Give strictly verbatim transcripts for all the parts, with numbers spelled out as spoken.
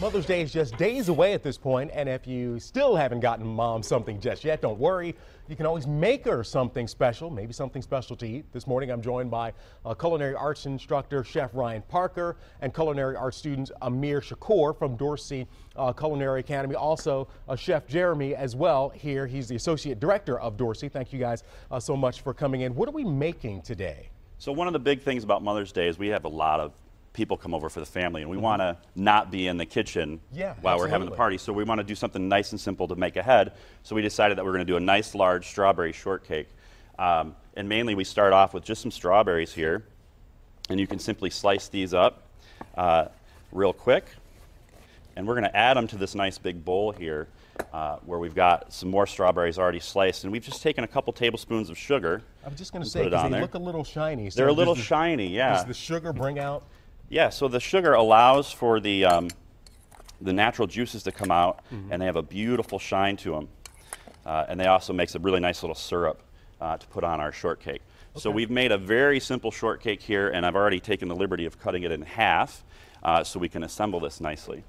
Mother's Day is just days away at this point, and if you still haven't gotten mom something just yet, don't worry. You can always make her something special, maybe something special to eat. This morning I'm joined by uh, culinary arts instructor Chef Ryan Parker and culinary arts students Amir Shakur from Dorsey uh, Culinary Academy. Also uh, Chef Jeremy as well here. He's the associate director of Dorsey. Thank you guys uh, so much for coming in. What are we making today? So one of the big things about Mother's Day is we have a lot of people come over for the family, and we mm-hmm. want to not be in the kitchen yeah, while absolutely. We're having the party, so we want to do something nice and simple to make ahead. So we decided that we're going to do a nice large strawberry shortcake, um, and mainly we start off with just some strawberries here, and you can simply slice these up uh, real quick, and we're going to add them to this nice big bowl here uh, where we've got some more strawberries already sliced, and we've just taken a couple tablespoons of sugar. I was just going to say, because they there. look a little shiny. So they're a little the, shiny, yeah. Does the sugar bring out? Yeah, so the sugar allows for the, um, the natural juices to come out, mm-hmm. and they have a beautiful shine to them. Uh, and they also makes a really nice little syrup uh, to put on our shortcake. Okay. So we've made a very simple shortcake here, and I've already taken the liberty of cutting it in half uh, so we can assemble this nicely.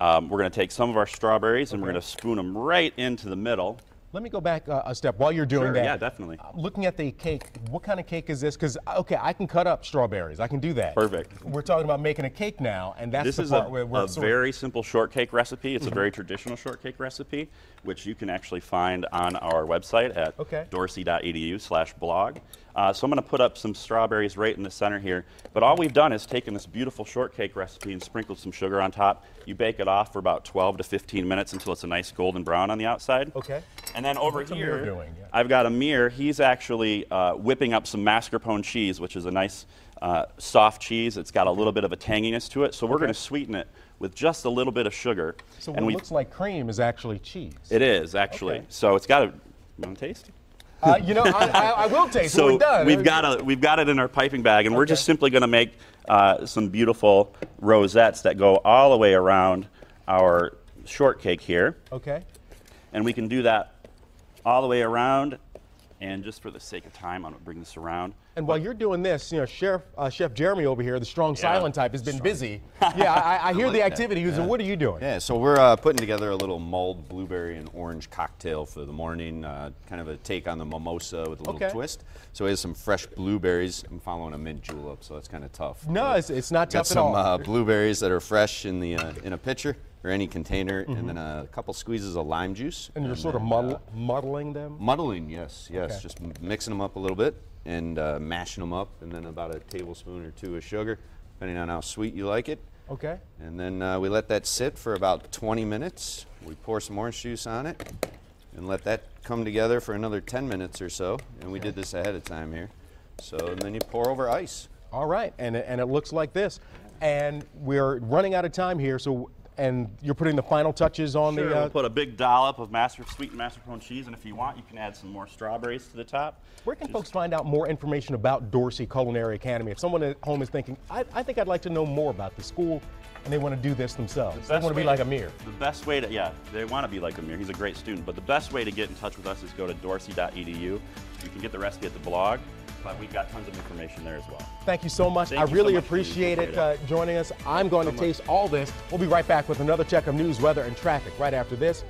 Um, we're going to take some of our strawberries, okay. and we're going to spoon them right into the middle. Let me go back uh, a step while you're doing sure, that. Yeah, definitely. Uh, looking at the cake, what kind of cake is this? Because, okay, I can cut up strawberries. I can do that. Perfect. We're talking about making a cake now, and that's this the part a, where we're This is a very simple shortcake recipe. It's a very traditional shortcake recipe, which you can actually find on our website at okay. dorsey dot e d u slash blog. Uh, so I'm going to put up some strawberries right in the center here. But all we've done is taken this beautiful shortcake recipe and sprinkled some sugar on top. You bake it off for about twelve to fifteen minutes until it's a nice golden brown on the outside. Okay. And then over What's here, doing? Yeah. I've got Amir. He's actually uh, whipping up some mascarpone cheese, which is a nice uh, soft cheese. It's got a little bit of a tanginess to it, so we're okay. going to sweeten it with just a little bit of sugar. So and what we, looks like cream is actually cheese. It is, actually. Okay. So it's got a, you want to taste? Uh, you know, I, I, I will taste so it. So we've got, a, we've got it in our piping bag, and okay. we're just simply going to make uh, some beautiful rosettes that go all the way around our shortcake here. Okay. And we can do that all the way around, and just for the sake of time, I'm gonna bring this around. And but while you're doing this, you know, Chef uh, Chef Jeremy over here, the strong yeah, silent type, has been strong. busy. Yeah, I, I hear the activity. Yeah. What are you doing? Yeah, so we're uh, putting together a little mulled blueberry and orange cocktail for the morning, uh, kind of a take on the mimosa with a little okay. twist. So we have some fresh blueberries. I'm following a mint julep, so that's kind of tough. No, it's, it's not tough at all. Got some uh, blueberries that are fresh in the uh, in a pitcher. Or any container, mm-hmm. and then a couple squeezes of lime juice. And, and you're sort then, of muddle, uh, muddling them? Muddling, yes, yes. Okay. Just mixing them up a little bit and uh, mashing them up, and then about a tablespoon or two of sugar, depending on how sweet you like it. Okay. And then uh, we let that sit for about twenty minutes. We pour some orange juice on it and let that come together for another ten minutes or so. And we okay. did this ahead of time here. So and then you pour over ice. All right, and, and it looks like this. And we're running out of time here, so. And you're putting the final touches on sure, the... Uh, we'll put a big dollop of master, sweetened mascarpone cheese, and if you want, you can add some more strawberries to the top. Where can Just folks find out more information about Dorsey Culinary Academy? If someone at home is thinking, I, I think I'd like to know more about the school, and they want to do this themselves. The they want to be like Amir. The best way to, yeah, they want to be like Amir. He's a great student, but the best way to get in touch with us is go to dorsey dot e d u. You can get the recipe at the blog. But we've got tons of information there as well. Thank you so much. Thank I really so much appreciate it uh, joining us. I'm going so to much. taste all this. We'll be right back with another check of news, weather, and traffic right after this.